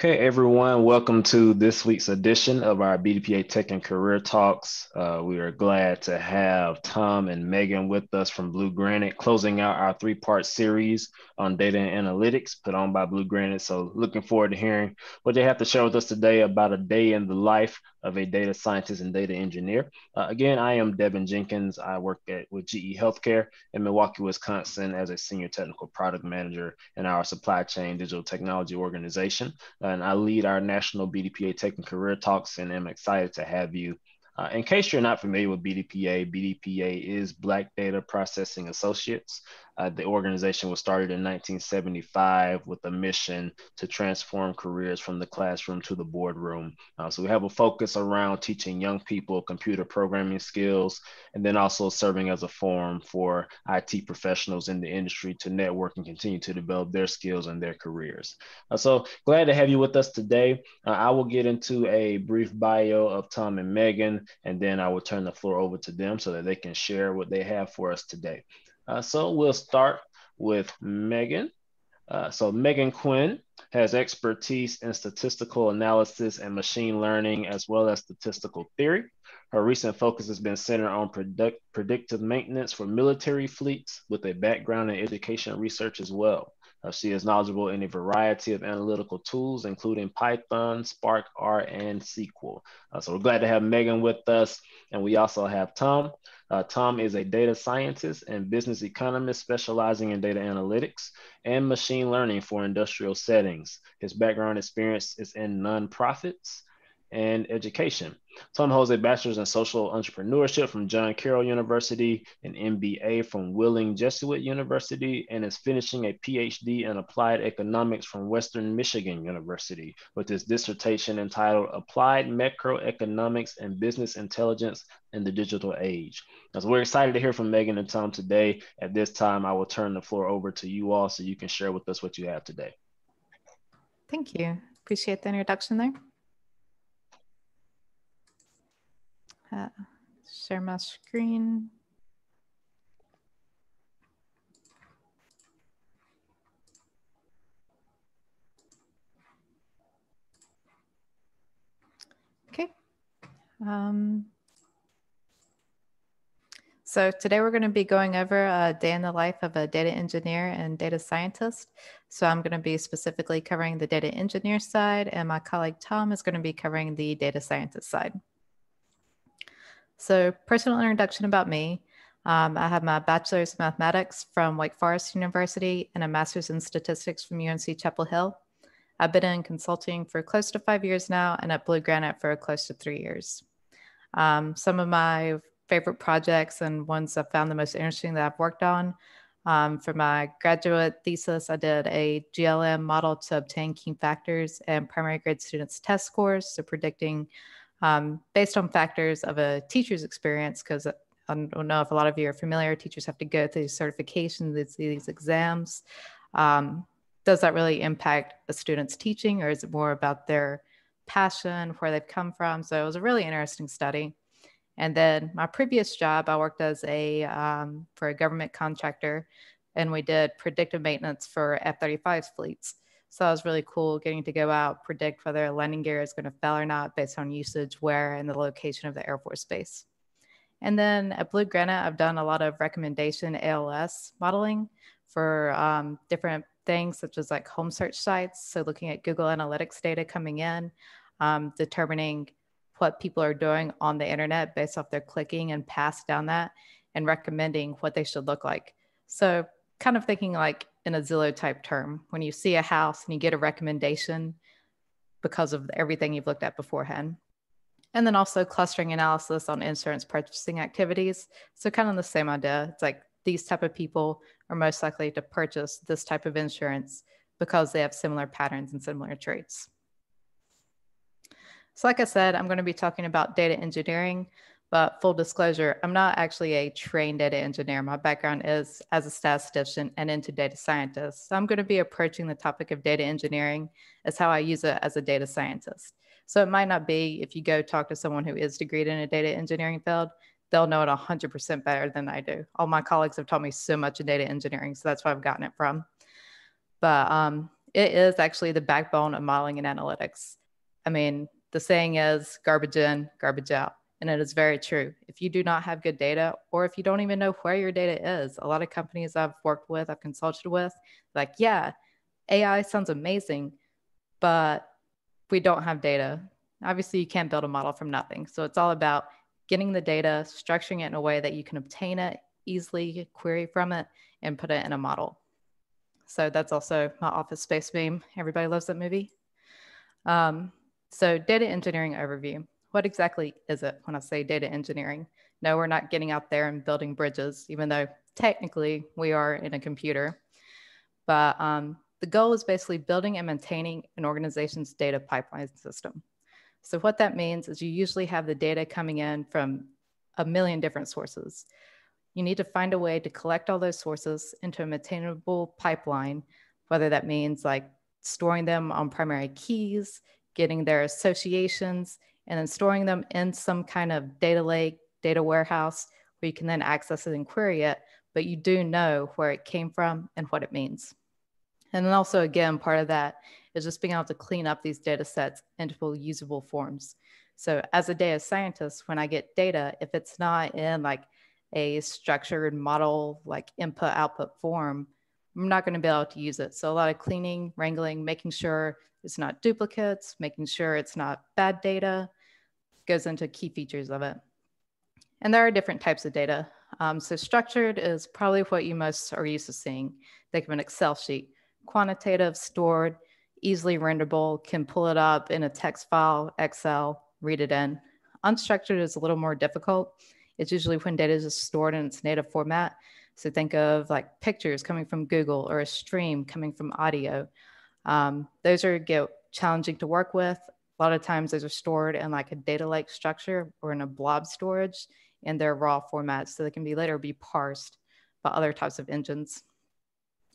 Okay, everyone, welcome to this week's edition of our BDPA Tech and Career Talks. We are glad to have Tom and Megan with us from Blue Granite, closing out our three-part series on data and analytics put on by Blue Granite. So looking forward to hearing what they have to share with us today about a day in the life of a data scientist and data engineer. Again, I am Devin Jenkins. I work with GE Healthcare in Milwaukee, Wisconsin as a senior technical product manager in our supply chain digital technology organization. And I lead our National BDPA Tech and Career Talks, and I'm excited to have you. In case you're not familiar with BDPA, BDPA is Black Data Processing Associates. The organization was started in 1975 with a mission to transform careers from the classroom to the boardroom. So we have a focus around teaching young people computer programming skills, and then also serving as a forum for IT professionals in the industry to network and continue to develop their skills and their careers. So glad to have you with us today. I will get into a brief bio of Tom and Megan, and then I will turn the floor over to them so that they can share what they have for us today. So we'll start with Megan. So Megan Quinn has expertise in statistical analysis and machine learning, as well as statistical theory. Her recent focus has been centered on predictive maintenance for military fleets, with a background in education research as well. She is knowledgeable in a variety of analytical tools, including Python, Spark, R, and SQL. So we're glad to have Megan with us. And we also have Tom. Tom is a data scientist and business economist specializing in data analytics and machine learning for industrial settings. His background experience is in nonprofits and education. Tom holds a bachelor's in social entrepreneurship from John Carroll University, an MBA from Willing Jesuit University, and is finishing a PhD in applied economics from Western Michigan University, with his dissertation entitled Applied Macroeconomics and Business Intelligence in the Digital Age. So we're excited to hear from Megan and Tom today. At this time, I will turn the floor over to you all so you can share with us what you have today. Thank you. Appreciate the introduction there. Share my screen. Okay. So today we're going to be going over a day in the life of a data engineer and data scientist. So I'm going to be specifically covering the data engineer side, and my colleague Tom is going to be covering the data scientist side. So personal introduction about me. I have my bachelor's in mathematics from Wake Forest University and a master's in statistics from UNC Chapel Hill. I've been in consulting for close to 5 years now, and at Blue Granite for close to 3 years. Some of my favorite projects and ones I've found the most interesting that I've worked on. For my graduate thesis, I did a GLM model to obtain key factors and primary grade students' test scores, so predicting based on factors of a teacher's experience, because I don't know if a lot of you are familiar, teachers have to go through certifications, these exams. Does that really impact a student's teaching, or is it more about their passion, where they've come from? So it was a really interesting study. And then my previous job, I worked as a, for a government contractor, and we did predictive maintenance for F-35 fleets. So that was really cool, getting to go out, predict whether a landing gear is going to fail or not based on usage, where, and the location of the Air Force base. And then at Blue Granite, I've done a lot of recommendation ALS modeling for different things, such as like home search sites. So looking at Google Analytics data coming in, determining what people are doing on the internet based off their clicking and pass down that, and recommending what they should look like. So kind of thinking like in a Zillow type term, when you see a house and you get a recommendation because of everything you've looked at beforehand. And then also clustering analysis on insurance purchasing activities. So kind of the same idea. It's like these type of people are most likely to purchase this type of insurance because they have similar patterns and similar traits. So like I said, I'm going to be talking about data engineering. But full disclosure, I'm not actually a trained data engineer. My background is as a statistician and into data scientist. So I'm going to be approaching the topic of data engineering as how I use it as a data scientist. So it might not be, if you go talk to someone who is degreed in a data engineering field, they'll know it 100% better than I do. All my colleagues have taught me so much in data engineering, so that's where I've gotten it from. But it is actually the backbone of modeling and analytics. I mean, the saying is garbage in, garbage out. And it is very true. If you do not have good data, or if you don't even know where your data is, a lot of companies I've worked with, I've consulted with, like, yeah, AI sounds amazing, but we don't have data. Obviously, you can't build a model from nothing. So it's all about getting the data, structuring it in a way that you can obtain it easily, query from it, and put it in a model. So that's also my office space meme. Everybody loves that movie. So data engineering overview. What exactly is it when I say data engineering? No, we're not getting out there and building bridges, even though technically we are in a computer. But the goal is basically building and maintaining an organization's data pipeline system. So what that means is you usually have the data coming in from a million different sources. You need to find a way to collect all those sources into a maintainable pipeline, whether that means like storing them on primary keys, getting their associations, and then storing them in some kind of data lake, data warehouse, where you can then access it and query it, but you do know where it came from and what it means. And then also, again, part of that is just being able to clean up these data sets into usable forms. So as a data scientist, when I get data, if it's not in like a structured model, like input output form, I'm not going to be able to use it. So a lot of cleaning, wrangling, making sure it's not duplicates, making sure it's not bad data, goes into key features of it. And there are different types of data. So structured is probably what you most are used to seeing. Think of an Excel sheet. Quantitative, stored, easily renderable, can pull it up in a text file, Excel, read it in. Unstructured is a little more difficult. It's usually when data is just stored in its native format. So think of like pictures coming from Google or a stream coming from audio. Those are get challenging to work with. A lot of times those are stored in like a data lake structure or in a blob storage in their raw format, so they can be later be parsed by other types of engines.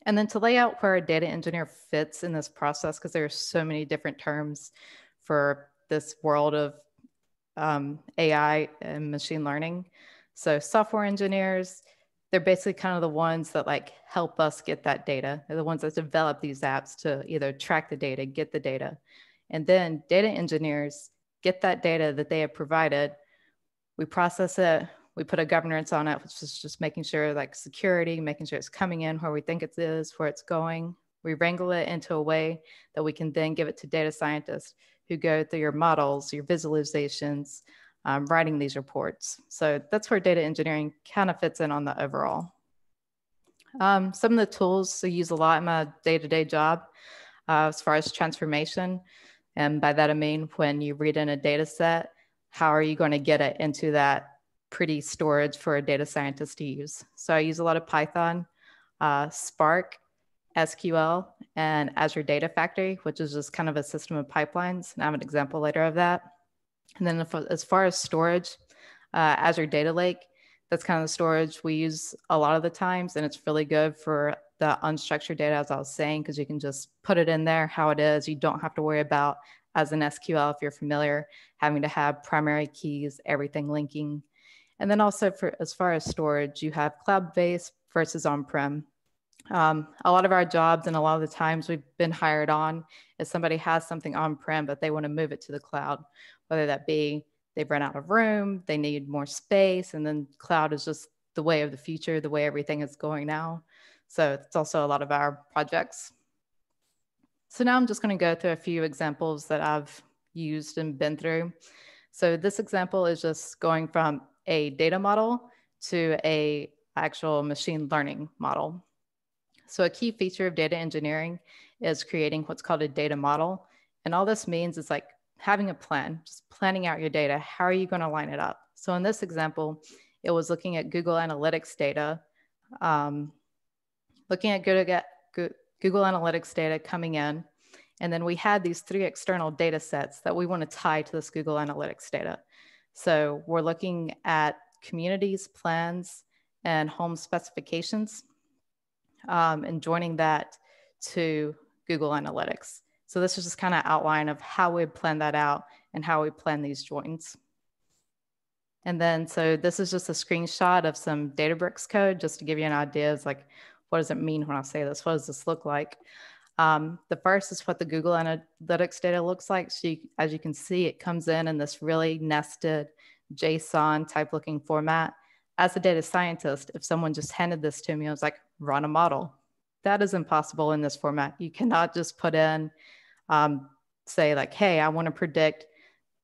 And then to lay out where a data engineer fits in this process, because there are so many different terms for this world of AI and machine learning. So software engineers, they're basically kind of the ones that like help us get that data. They're the ones that develop these apps to either track the data, get the data. And then data engineers get that data that they have provided. We process it. We put a governance on it, which is just making sure like security, making sure it's coming in where we think it is, where it's going. We wrangle it into a way that we can then give it to data scientists who go through your models, your visualizations, writing these reports. So that's where data engineering kind of fits in on the overall. Some of the tools I use a lot in my day-to-day job as far as transformation. And by that, I mean, when you read in a data set, how are you going to get it into that pretty storage for a data scientist to use? So I use a lot of Python, Spark, SQL, and Azure Data Factory, which is just kind of a system of pipelines. And I have an example later of that. And then as far as storage, Azure Data Lake, that's kind of the storage we use a lot of the times. And it's really good for the unstructured data, as I was saying, because you can just put it in there how it is. You don't have to worry about, as an SQL, if you're familiar, having to have primary keys, everything linking. And then also for as far as storage, you have cloud-based versus on-prem. A lot of our jobs and a lot of the times we've been hired on is somebody has something on-prem, but they want to move it to the cloud, whether that be they've run out of room, they need more space, and then cloud is just the way of the future, the way everything is going now. So it's also a lot of our projects. So now I'm just going to go through a few examples that I've used and been through. So this example is just going from a data model to a actual machine learning model. So a key feature of data engineering is creating what's called a data model. And all this means is like having a plan, just planning out your data. How are you going to line it up? So in this example, it was looking at Google Analytics data, coming in. And then we had these three external data sets that we want to tie to this Google Analytics data. So we're looking at communities, plans, and home specifications, and joining that to Google Analytics. So this is just kind of outline of how we plan that out and how we plan these joins. And then, so this is just a screenshot of some Databricks code, just to give you an idea of like, what does it mean when I say this? What does this look like? The first is what the Google Analytics data looks like. So you, as you can see, it comes in this really nested JSON type looking format. As a data scientist, if someone just handed this to me, I was like, run a model. That is impossible in this format. You cannot just put in, say like, hey, I want to predict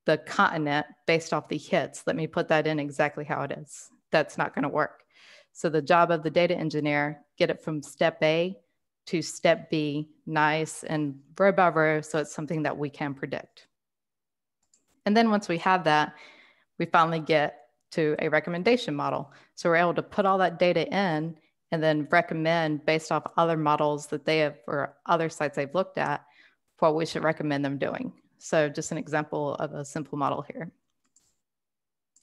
the continent based off the hits. Let me put that in exactly how it is. That's not going to work. So the job of the data engineer, get it from step A to step B, nice and row by row, so it's something that we can predict. And then once we have that, we finally get to a recommendation model. So we're able to put all that data in and then recommend based off other models that they have or other sites they've looked at, what we should recommend them doing. So just an example of a simple model here.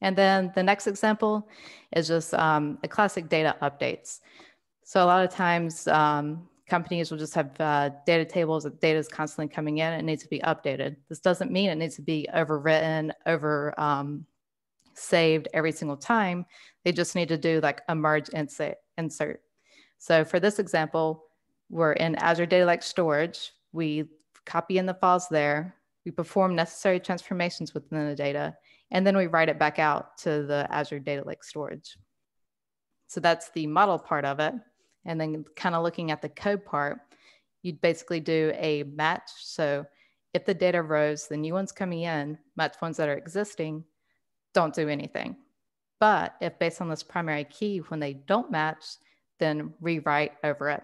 And then the next example is just a classic data updates. So a lot of times companies will just have data tables that data is constantly coming in and it needs to be updated. This doesn't mean it needs to be overwritten, saved every single time. They just need to do like a merge insert. So for this example, we're in Azure Data Lake storage. We copy in the files there. We perform necessary transformations within the data, and then we write it back out to the Azure Data Lake storage. So that's the model part of it. And then kind of looking at the code part, you'd basically do a match. So if the data rows, the new ones coming in, match ones that are existing, don't do anything. But if based on this primary key, when they don't match, then rewrite over it.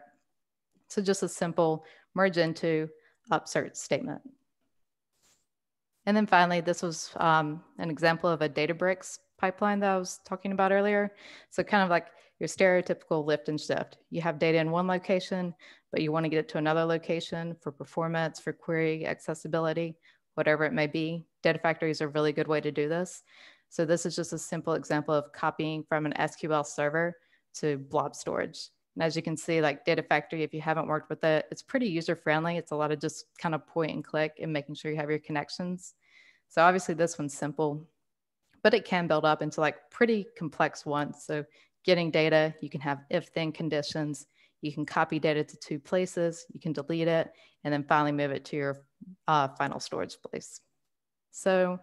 So just a simple merge into upsert statement. And then finally, this was an example of a Databricks pipeline that I was talking about earlier. So kind of like your stereotypical lift and shift. You have data in one location, but you want to get it to another location for performance, for query, accessibility, whatever it may be. Data Factory is a really good way to do this. So this is just a simple example of copying from an SQL server to blob storage. And as you can see, like Data Factory, if you haven't worked with it, it's pretty user-friendly. It's a lot of just kind of point and click and making sure you have your connections. So obviously this one's simple, but it can build up into like pretty complex ones. So getting data, you can have if-then conditions. You can copy data to two places. You can delete it and then finally move it to your final storage place. So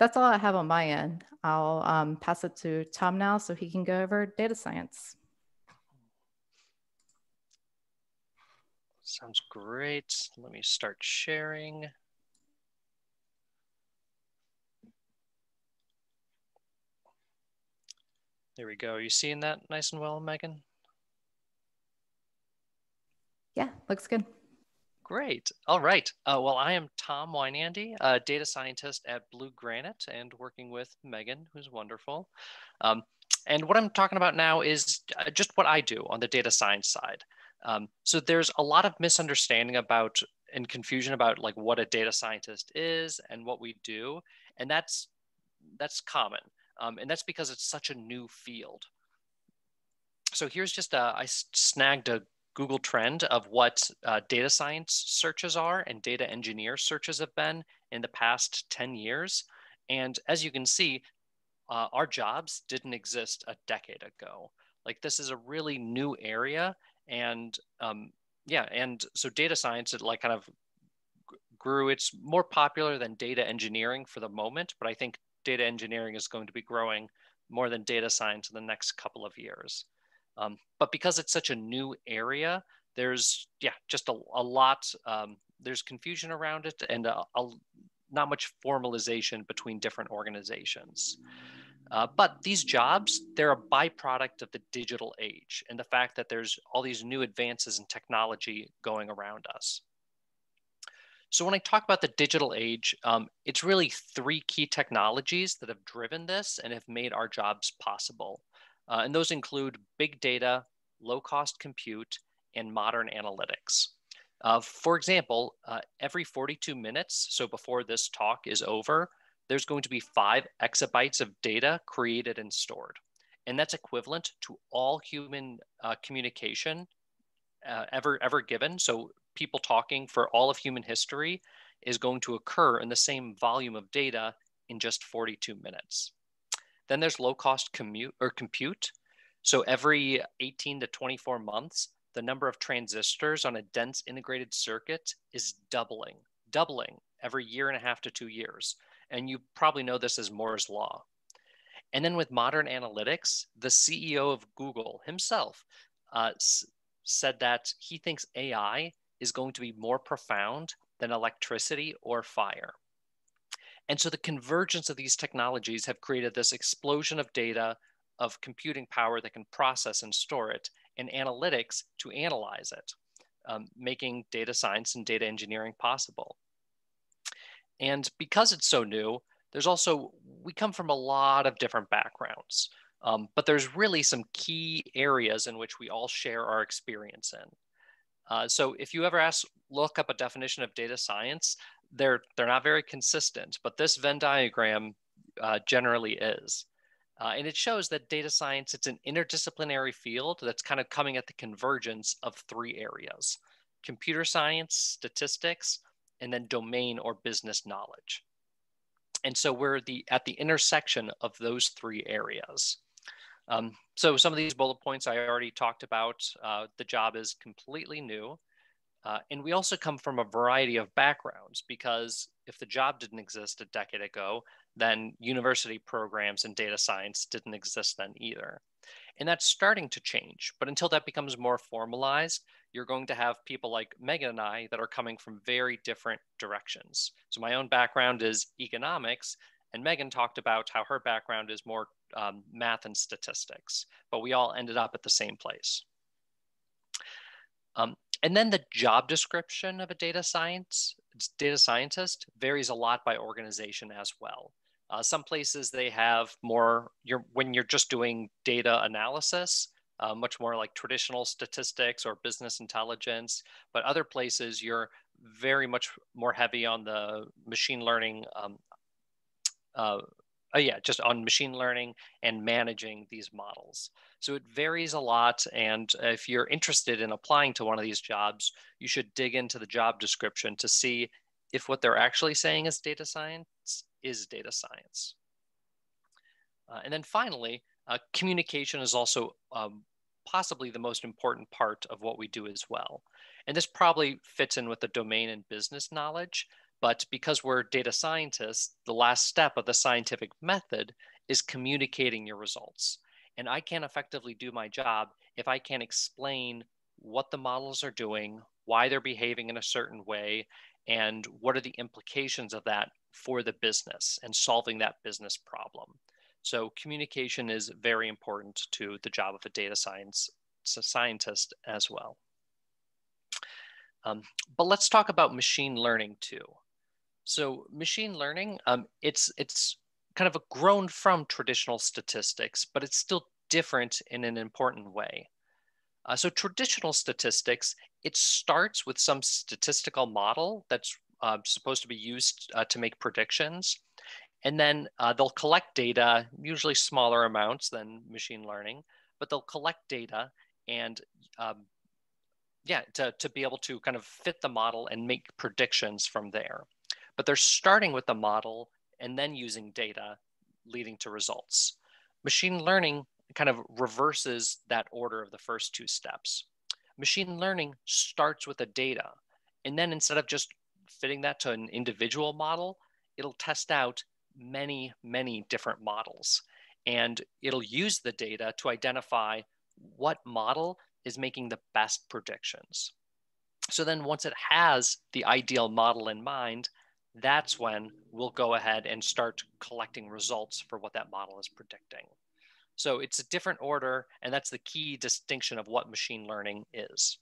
that's all I have on my end. I'll pass it to Tom now so he can go over data science. Sounds great. Let me start sharing. There we go. Are you seeing that nice and well, Megan? Yeah, looks good. Great. All right. Well, I am Tom Weinandy, a data scientist at Blue Granite and working with Megan, who's wonderful. And what I'm talking about now is just what I do on the data science side. So there's a lot of misunderstanding about and confusion about like what a data scientist is and what we do. And that's common. And that's because it's such a new field. So here's just I snagged a Google trend of what data science searches are and data engineer searches have been in the past 10 years. And as you can see, our jobs didn't exist a decade ago. Like this is a really new area. And yeah, and so data science, it like kind of grew. It's more popular than data engineering for the moment, but I think data engineering is going to be growing more than data science in the next couple of years. But because it's such a new area, there's, yeah, just a lot, there's confusion around it and not much formalization between different organizations. But these jobs, they're a byproduct of the digital age and the fact that there's all these new advances in technology going around us. So when I talk about the digital age, it's really three key technologies that have driven this and have made our jobs possible. And those include big data, low-cost compute, and modern analytics. For example, every 42 minutes, so before this talk is over, there's going to be 5 exabytes of data created and stored. And that's equivalent to all human communication ever given. So people talking for all of human history is going to occur in the same volume of data in just 42 minutes. Then there's low cost compute. So every 18 to 24 months, the number of transistors on a dense integrated circuit is doubling every year and a half to 2 years. And you probably know this as Moore's Law. And then with modern analytics, the CEO of Google himself said that he thinks AI is going to be more profound than electricity or fire. And so the convergence of these technologies have created this explosion of data, of computing power that can process and store it, and analytics to analyze it, making data science and data engineering possible. And because it's so new, there's also, we come from a lot of different backgrounds, but there's really some key areas in which we all share our experience in. So if you ever look up a definition of data science, they're not very consistent, but this Venn diagram generally is. And it shows that data science, it's an interdisciplinary field that's kind of coming at the convergence of three areas: computer science, statistics, and then domain or business knowledge. And so we're at the intersection of those three areas. So some of these bullet points I already talked about. The job is completely new. And we also come from a variety of backgrounds, because if the job didn't exist a decade ago, then university programs in data science didn't exist then either. And that's starting to change. But until that becomes more formalized, you're going to have people like Megan and I that are coming from very different directions. So my own background is economics, and Megan talked about how her background is more math and statistics, but we all ended up at the same place. And then the job description of a data scientist varies a lot by organization as well. Some places they have more, when you're just doing data analysis, much more like traditional statistics or business intelligence, but other places you're very much more heavy on the machine learning, just on machine learning and managing these models. So it varies a lot. And if you're interested in applying to one of these jobs, you should dig into the job description to see if what they're actually saying is data science is data science. And then finally, communication is also possibly the most important part of what we do as well. And this probably fits in with the domain and business knowledge. But because we're data scientists, the last step of the scientific method is communicating your results. And I can't effectively do my job if I can't explain what the models are doing, why they're behaving in a certain way, and what are the implications of that for the business and solving that business problem. So communication is very important to the job of a data scientist as well. But let's talk about machine learning too. So machine learning, it's kind of a grown from traditional statistics, but it's still different in an important way. So traditional statistics, it starts with some statistical model that's supposed to be used to make predictions. And then they'll collect data, usually smaller amounts than machine learning, but they'll collect data and to be able to kind of fit the model and make predictions from there. But they're starting with the model and then using data leading to results. Machine learning kind of reverses that order of the first two steps. Machine learning starts with the data, and then instead of just fitting that to an individual model, it'll test out many, many different models. And it'll use the data to identify what model is making the best predictions. So then once it has the ideal model in mind, that's when we'll go ahead and start collecting results for what that model is predicting. So it's a different order, and that's the key distinction of what machine learning is.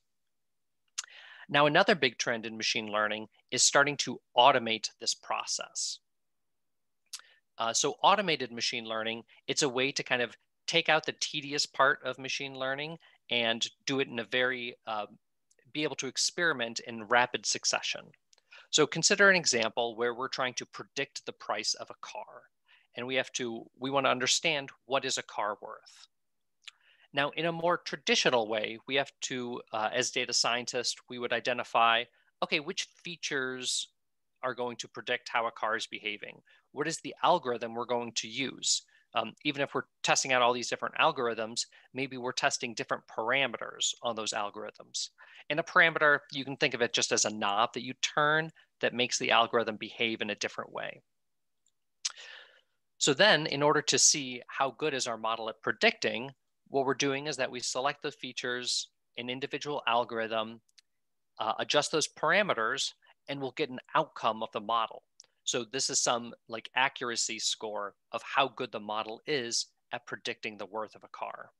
Now, another big trend in machine learning is starting to automate this process. So automated machine learning, it's a way to kind of take out the tedious part of machine learning and do it in a very, be able to experiment in rapid succession. So consider an example where we're trying to predict the price of a car, and we want to understand what is a car worth. Now, in a more traditional way, we have to, as data scientists, we would identify, okay, which features are going to predict how a car is behaving? What is the algorithm we're going to use? even if we're testing out all these different algorithms, maybe we're testing different parameters on those algorithms. And a parameter, you can think of it just as a knob that you turn that makes the algorithm behave in a different way. So then, in order to see how good is our model at predicting, what we're doing is that we select the features, an individual algorithm, adjust those parameters, and we'll get an outcome of the model. So this is some like accuracy score of how good the model is at predicting the worth of a car.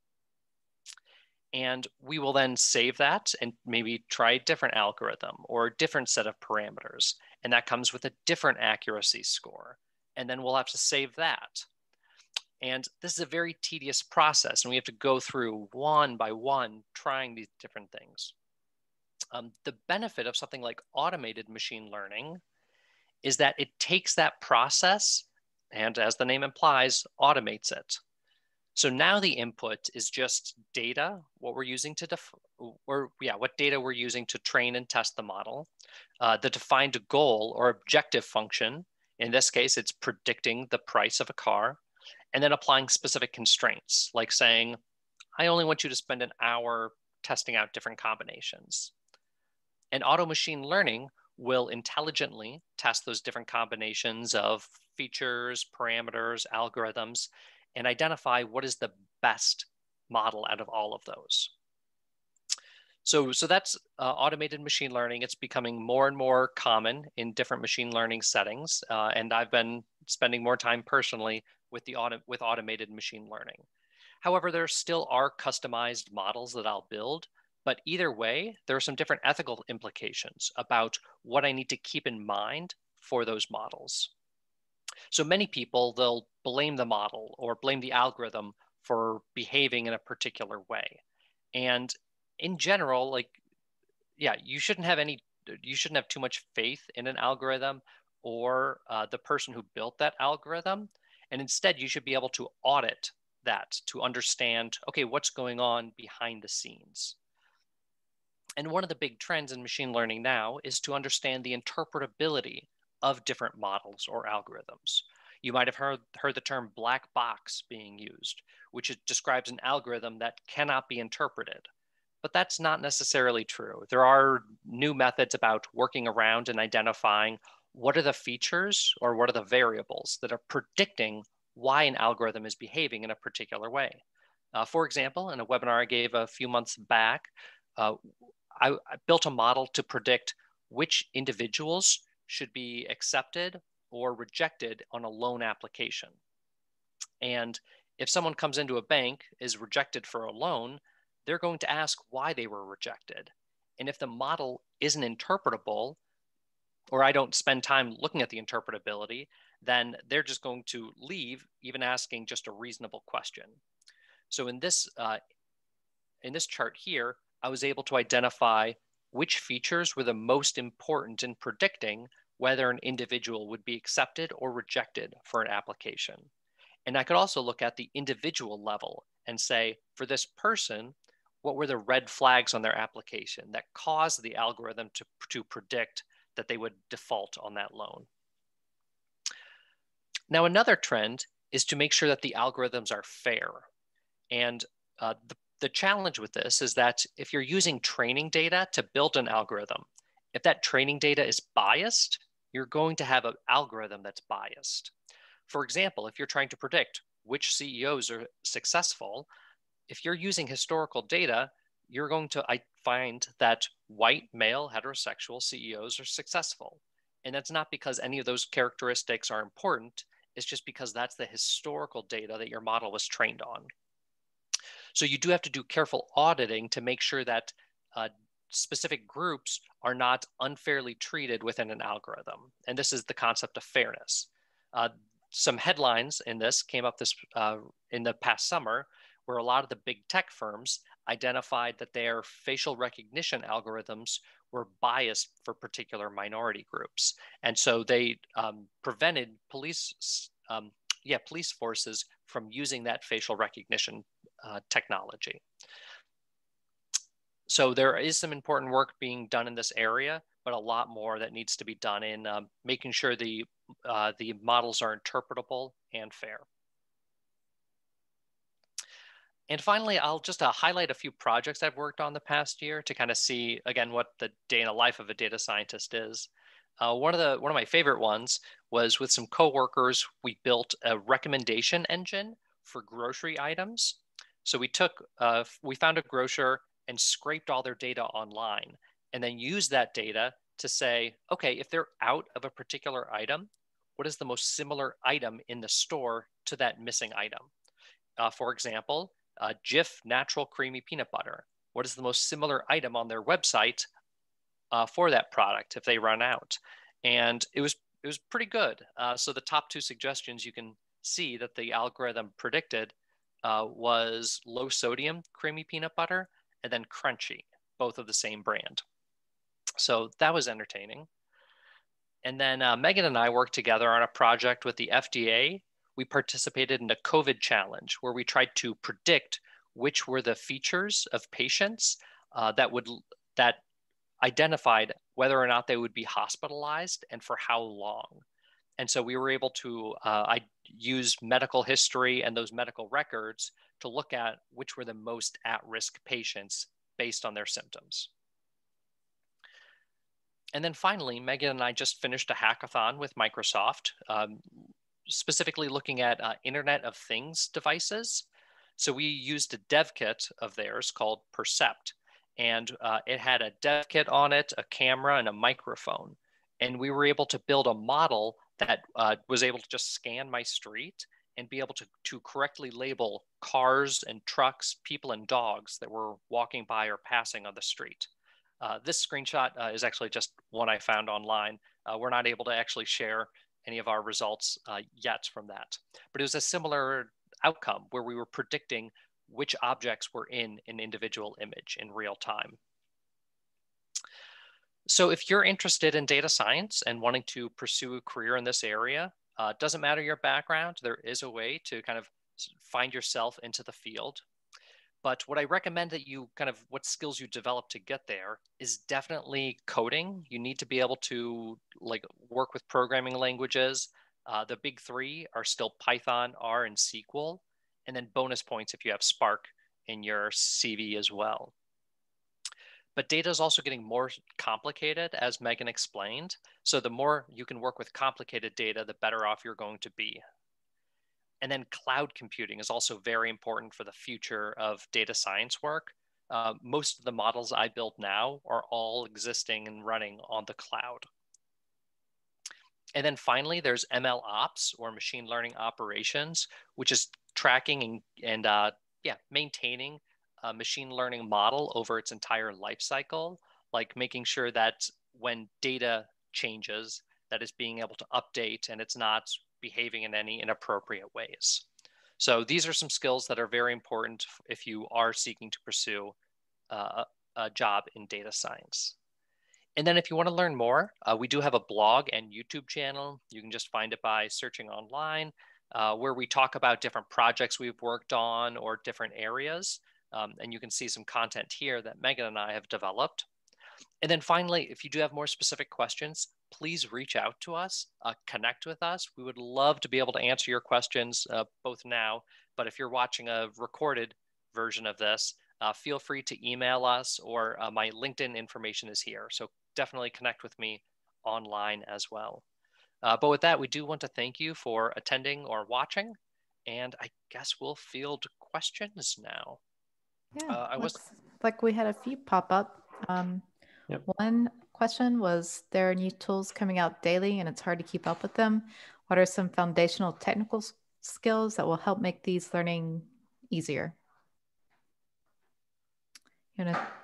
And we will then save that and maybe try a different algorithm or a different set of parameters. And that comes with a different accuracy score. And then we'll have to save that. And this is a very tedious process, and we have to go through one by one trying these different things. The benefit of something like automated machine learning is that it takes that process and, as the name implies, automates it. So now the input is just data, what we're using to what data we're using to train and test the model, the defined goal or objective function. In this case, it's predicting the price of a car, and then applying specific constraints, like saying, I only want you to spend an hour testing out different combinations. And auto machine learning will intelligently test those different combinations of features, parameters, algorithms, and identify what is the best model out of all of those. So that's automated machine learning. It's becoming more and more common in different machine learning settings. And I've been spending more time personally with automated machine learning. However, there still are customized models that I'll build, but either way, there are some different ethical implications about what I need to keep in mind for those models. So many people, they'll blame the model or blame the algorithm for behaving in a particular way. And in general, you shouldn't have too much faith in an algorithm or the person who built that algorithm. And instead, you should be able to audit that to understand, okay, what's going on behind the scenes. And one of the big trends in machine learning now is to understand the interpretability of different models or algorithms. You might have heard the term black box being used, which describes an algorithm that cannot be interpreted. But that's not necessarily true. There are new methods about working around and identifying what are the features or what are the variables that are predicting why an algorithm is behaving in a particular way. For example, in a webinar I gave a few months back, I built a model to predict which individuals should be accepted or rejected on a loan application. And if someone comes into a bank, is rejected for a loan, they're going to ask why they were rejected. And if the model isn't interpretable, or I don't spend time looking at the interpretability, then they're just going to leave, even asking just a reasonable question. So in this chart here, I was able to identify which features were the most important in predicting whether an individual would be accepted or rejected for an application. And I could also look at the individual level and say, for this person, what were the red flags on their application that caused the algorithm to predict that they would default on that loan. Now, another trend is to make sure that the algorithms are fair. And the challenge with this is that if you're using training data to build an algorithm, if that training data is biased, you're going to have an algorithm that's biased. For example, if you're trying to predict which CEOs are successful, if you're using historical data, you're going to find that white, male, heterosexual CEOs are successful. And that's not because any of those characteristics are important. It's just because that's the historical data that your model was trained on. So you do have to do careful auditing to make sure that specific groups are not unfairly treated within an algorithm. And this is the concept of fairness. Some headlines in this came up in the past summer, where a lot of the big tech firms identified that their facial recognition algorithms were biased for particular minority groups. And so they prevented police forces from using that facial recognition technology. So there is some important work being done in this area, but a lot more that needs to be done in making sure the models are interpretable and fair. And finally, I'll just highlight a few projects I've worked on the past year to kind of see, again, what the day in the life of a data scientist is. One of my favorite ones was with some coworkers. We built a recommendation engine for grocery items. So we took, we found a grocer and scraped all their data online, and then used that data to say, okay, if they're out of a particular item, what is the most similar item in the store to that missing item? For example, Jif natural creamy peanut butter. What is the most similar item on their website for that product if they run out? And it was pretty good. So the top two suggestions, you can see that the algorithm predicted was low sodium creamy peanut butter and then crunchy, both of the same brand. So that was entertaining. And then Megan and I worked together on a project with the FDA. We participated in a COVID challenge where we tried to predict which were the features of patients that identified whether or not they would be hospitalized and for how long. And so we were able to use medical history and those medical records to look at which were the most at-risk patients based on their symptoms. And then finally, Megan and I just finished a hackathon with Microsoft, specifically looking at Internet of Things devices. So we used a dev kit of theirs called Percept, and it had a dev kit on it, a camera, and a microphone. And we were able to build a model that was able to just scan my street and be able to correctly label cars and trucks, people and dogs that were walking by or passing on the street. This screenshot is actually just one I found online. We're not able to actually share any of our results yet from that. But it was a similar outcome where we were predicting which objects were in an individual image in real time. So if you're interested in data science and wanting to pursue a career in this area, doesn't matter your background, there is a way to kind of find yourself into the field. But what I recommend that you kind of, what skills you develop to get there is definitely coding. You need to be able to like work with programming languages. The big three are still Python, R, and SQL. And then bonus points if you have Spark in your CV as well. But data is also getting more complicated, as Megan explained. So the more you can work with complicated data, the better off you're going to be. And then cloud computing is also very important for the future of data science work. Most of the models I build now are all existing and running on the cloud. And then finally, there's ML ops, or machine learning operations, which is tracking and maintaining a machine learning model over its entire life cycle, like making sure that when data changes, that it's being able to update and it's not behaving in any inappropriate ways. So these are some skills that are very important if you are seeking to pursue a job in data science. And then if you want to learn more, we do have a blog and YouTube channel. You can just find it by searching online, where we talk about different projects we've worked on or different areas. And you can see some content here that Megan and I have developed. And then finally, if you do have more specific questions, please reach out to us, connect with us. We would love to be able to answer your questions both now, but if you're watching a recorded version of this, feel free to email us, or my LinkedIn information is here. So definitely connect with me online as well. But with that, we do want to thank you for attending or watching, and I guess we'll field questions now. Yeah, like we had a few pop up. Yep. One question was, there are new tools coming out daily and it's hard to keep up with them. What are some foundational technical skills that will help make these learning easier? You want to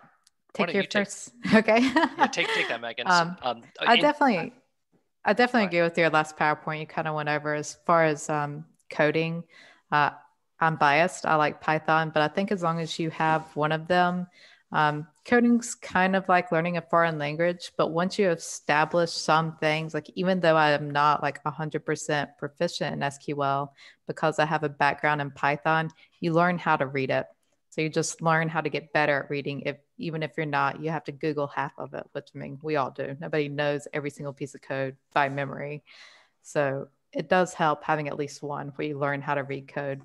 take your first? Okay. Yeah, take that, Megan. I definitely agree with your last PowerPoint. You kind of went over as far as coding. I'm biased. I like Python, but I think as long as you have one of them, coding's kind of like learning a foreign language, but once you establish some things, like even though I am not like 100% proficient in SQL, because I have a background in Python, you learn how to read it. So you just learn how to get better at reading. Even if you're not, you have to Google half of it, which I mean, we all do. Nobody knows every single piece of code by memory. So it does help having at least one where you learn how to read code.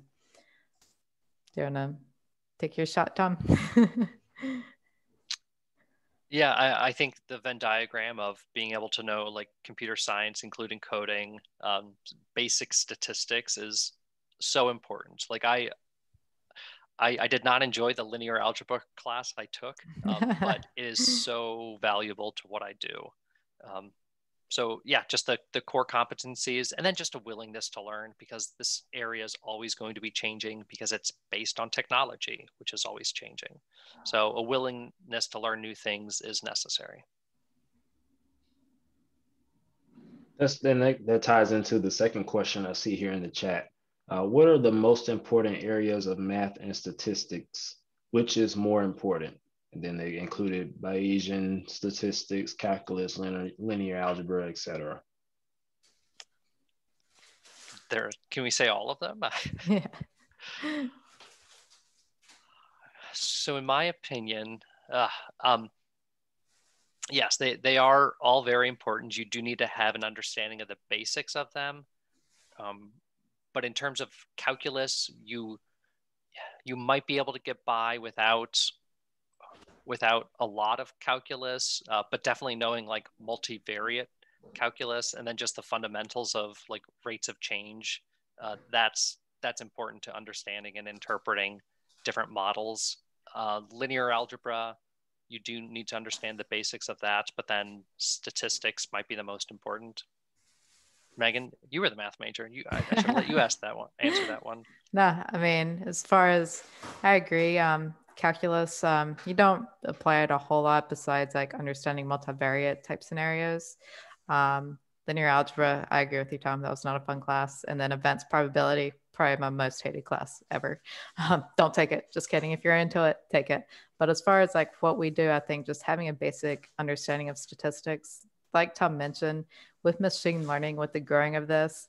Do you want to Take your shot, Tom. Yeah, I think the Venn diagram of being able to know like computer science, including coding, basic statistics is so important. Like I did not enjoy the linear algebra class I took, but it is so valuable to what I do. So yeah, just the core competencies, and then just a willingness to learn, because this area is always going to be changing because it's based on technology, which is always changing. So a willingness to learn new things is necessary. That ties into the second question I see here in the chat. What are the most important areas of math and statistics? Which is more important? And then they included Bayesian statistics, calculus, linear algebra, etc. There, can we say all of them? Yeah. So in my opinion, yes, they are all very important. You do need to have an understanding of the basics of them. But in terms of calculus, you might be able to get by without a lot of calculus, but definitely knowing like multivariate calculus, and then just the fundamentals of like rates of change. That's important to understanding and interpreting different models. Linear algebra, you do need to understand the basics of that, but then statistics might be the most important. Megan, you were the math major. I should let you answer that one. No, I mean, as far as I agree, calculus, you don't apply it a whole lot besides like understanding multivariate type scenarios. Linear algebra, I agree with you, Tom. That was not a fun class. And then events probability, probably my most hated class ever. Don't take it. Just kidding. If you're into it, take it. But as far as like what we do, I think just having a basic understanding of statistics, like Tom mentioned, with machine learning, with the growing of this,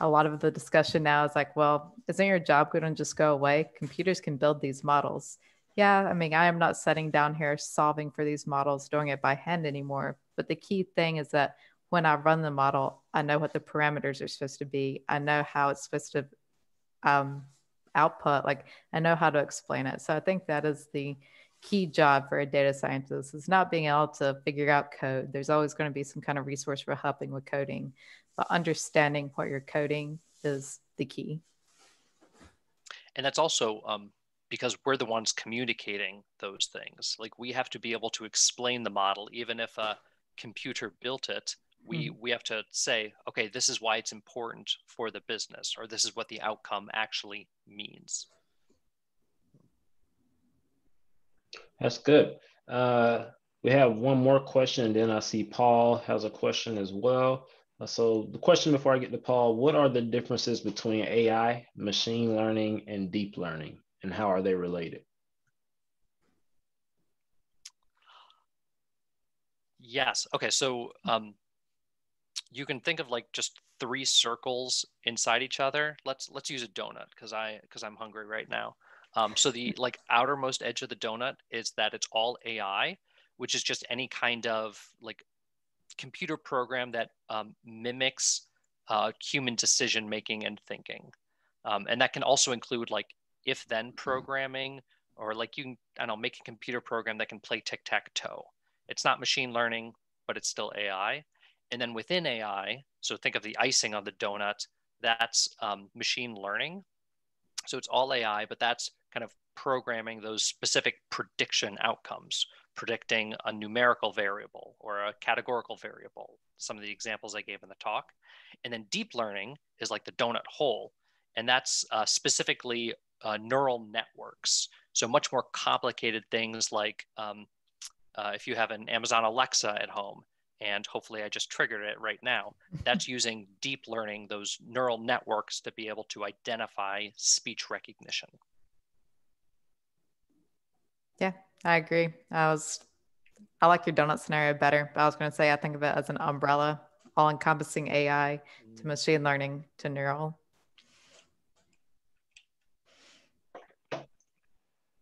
a lot of the discussion now is like, well, isn't your job going to just go away? Computers can build these models. Yeah, I mean, I am not sitting down here solving for these models, doing it by hand anymore. But the key thing is that when I run the model, I know what the parameters are supposed to be. I know how it's supposed to output, like I know how to explain it. So I think that is the key job for a data scientist, is not being able to figure out code. There's always going to be some kind of resource for helping with coding, but understanding what you're coding is the key. And that's also because we're the ones communicating those things. Like we have to be able to explain the model, even if a computer built it, we have to say, okay, this is why it's important for the business, or this is what the outcome actually means. That's good. We have one more question, and then I see Paul has a question as well. So the question before I get to Paul, what are the differences between AI, machine learning, and deep learning, and how are they related? Yes. Okay. So you can think of like just three circles inside each other. Let's use a donut because I'm hungry right now. So the like outermost edge of the donut is that it's all AI, which is just any kind of like computer program that mimics human decision-making and thinking. And that can also include like if-then programming, or like you can, I don't know, make a computer program that can play tic-tac-toe. It's not machine learning, but it's still AI. And then within AI, so think of the icing on the donut, that's machine learning. So it's all AI, but that's kind of programming those specific prediction outcomes, predicting a numerical variable or a categorical variable, some of the examples I gave in the talk. And then deep learning is like the donut hole, and that's specifically neural networks. So much more complicated things like if you have an Amazon Alexa at home, and hopefully I just triggered it right now, that's using deep learning, those neural networks, to be able to identify speech recognition. Yeah, I agree. I like your donut scenario better, but I was going to say, I think of it as an umbrella, all encompassing AI to machine learning to neural.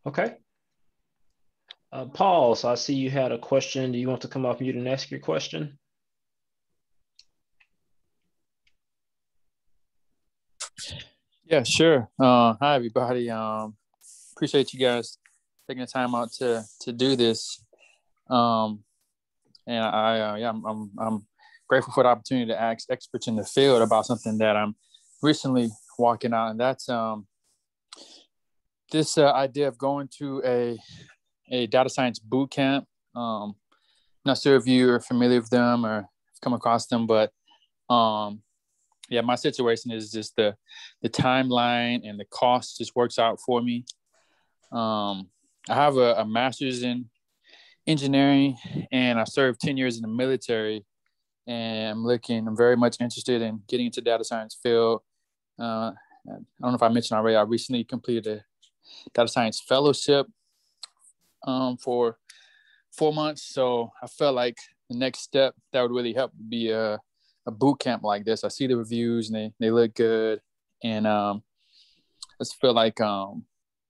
Okay. Paul, so I see you had a question. Do you want to come off mute and ask your question? Yeah, sure. Hi, everybody. appreciate you guys taking the time out to do this. And I'm grateful for the opportunity to ask experts in the field about something that I'm recently walking out, and that's this idea of going to a data science boot camp. Not sure if you are familiar with them or come across them, but yeah, my situation is just the timeline and the cost just works out for me. I have a master's in engineering, and I served 10 years in the military, and I'm very much interested in getting into data science field. I don't know if I mentioned already, I recently completed a data science fellowship for 4 months. So I felt like the next step that would really help would be a boot camp like this. I see the reviews and they look good. And I just feel like the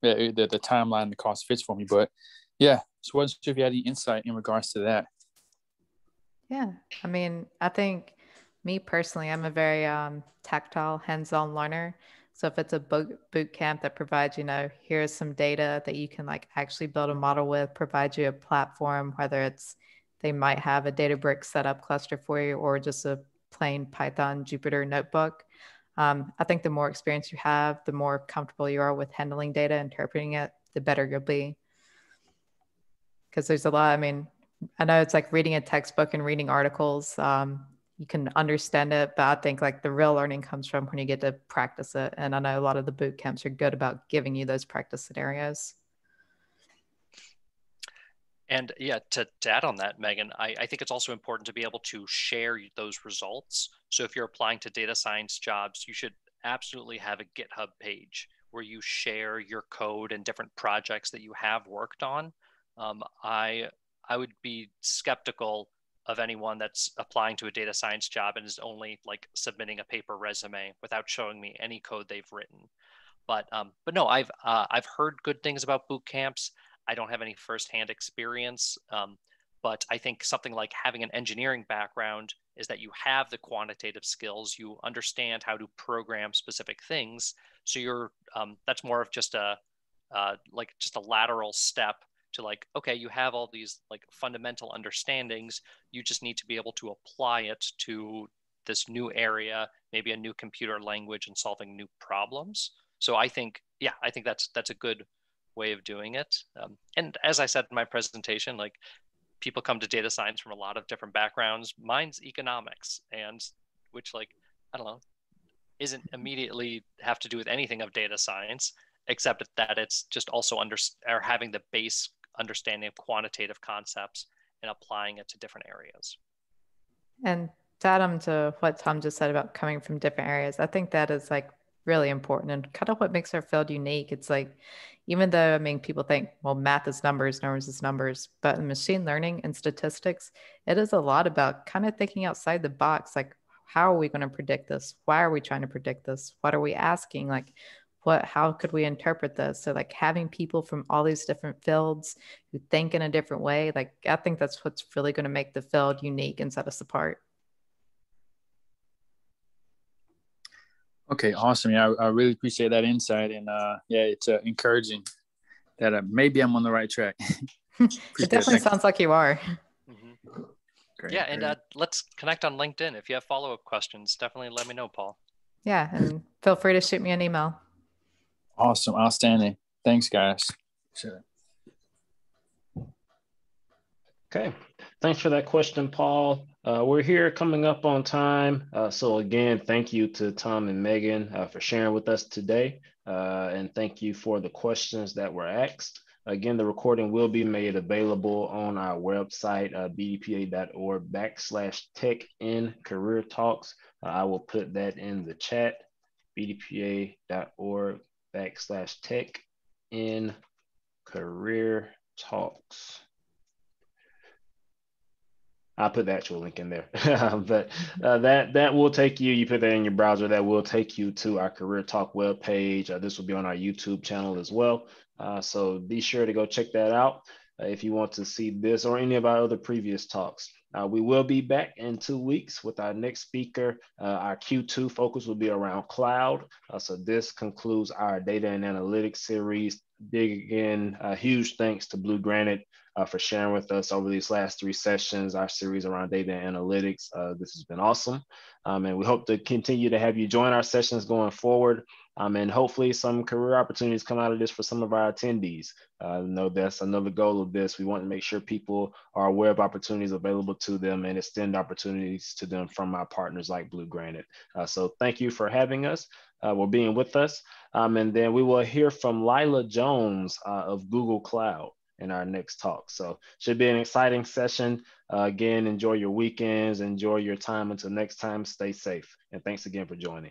timeline, the cost fits for me. But yeah, just wasn't sure if you had any insight in regards to that. Yeah, I mean, I think me personally, I'm a very tactile, hands-on learner. So if it's a boot camp that provides, here's some data that you can actually build a model with, provide you a platform, whether it's they might have a Databricks setup cluster for you or just a plain Python Jupyter notebook. I think the more experience you have, the more comfortable you are with handling data, interpreting it, the better you'll be. Because there's a lot, I know it's like reading a textbook and reading articles. You can understand it, but I think the real learning comes from when you get to practice it. And I know a lot of the boot camps are good about giving you those practice scenarios. And yeah, to add on that, Megan, I think it's also important to be able to share those results. So if you're applying to data science jobs, you should absolutely have a GitHub page where you share your code and different projects that you have worked on. I would be skeptical of anyone that's applying to a data science job and is only submitting a paper resume without showing me any code they've written. But no, I've heard good things about boot camps. I don't have any firsthand experience, but I think something like having an engineering background is that you have the quantitative skills, you understand how to program specific things. So you're that's more of just a lateral step to okay, you have all these fundamental understandings. You just need to be able to apply it to this new area, maybe a new computer language, and solving new problems. So I think that's a good way of doing it. And as I said in my presentation, people come to data science from a lot of different backgrounds. Mine's economics, and which I don't know, isn't immediately have to do with anything of data science, except that it's just also having the base understanding of quantitative concepts and applying it to different areas. And to add on to what Tom just said about coming from different areas, I think that is really important and kind of what makes our field unique. It's even though, people think, well, math is numbers, numbers is numbers, but in machine learning and statistics, it is a lot about kind of thinking outside the box. How are we going to predict this? Why are we trying to predict this? What are we asking? How could we interpret this? So having people from all these different fields who think in a different way, I think that's what's really going to make the field unique and set us apart. Okay, awesome. Yeah, I really appreciate that insight, and yeah, it's encouraging that maybe I'm on the right track. It definitely sounds like you are. Mm-hmm. Great, yeah, great. And let's connect on LinkedIn. If you have follow-up questions, definitely let me know, Paul. Yeah, and feel free to shoot me an email. Awesome, outstanding. Thanks, guys. Sure. Okay, thanks for that question, Paul. We're here coming up on time. So again, thank you to Tom and Megan for sharing with us today. And thank you for the questions that were asked. Again, the recording will be made available on our website, bdpa.org/tech-in-career-talks. I will put that in the chat, bdpa.org/tech-in-career-talks. I'll put the actual link in there, but that will take you, you put that in your browser, that will take you to our Career Talk webpage. This will be on our YouTube channel as well. So be sure to go check that out. if you want to see this or any of our other previous talks. We will be back in 2 weeks with our next speaker. Our Q2 focus will be around cloud. So this concludes our data and analytics series. Again, huge thanks to Blue Granite for sharing with us over these last 3 sessions, our series around data and analytics. This has been awesome. And we hope to continue to have you join our sessions going forward. And hopefully some career opportunities come out of this for some of our attendees. I know that's another goal of this. We want to make sure people are aware of opportunities available to them and extend opportunities to them from our partners like Blue Granite. So thank you for having us, for being with us. And then we will hear from Lila Jones of Google Cloud in our next talk. So should be an exciting session. Again, enjoy your weekends, enjoy your time. Until next time, stay safe. And thanks again for joining.